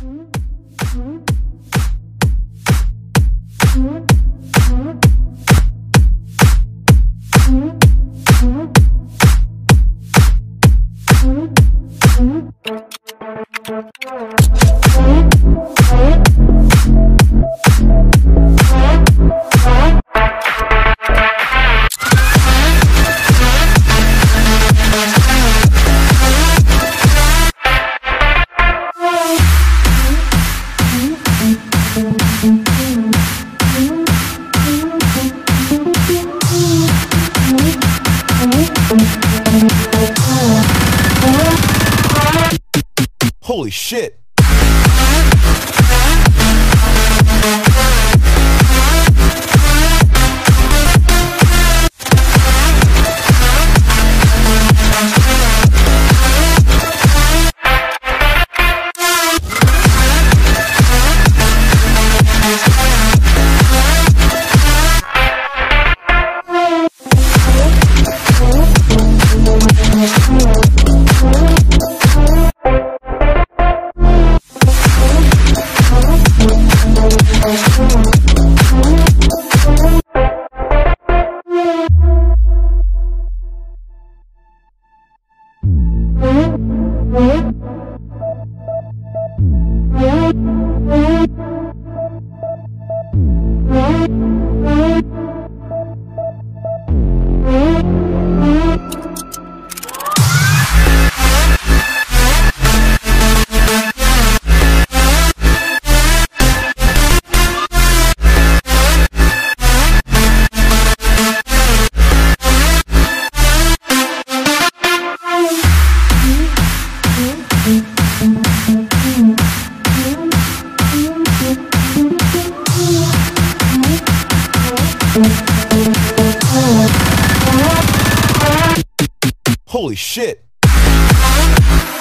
Holy shit! Holy shit!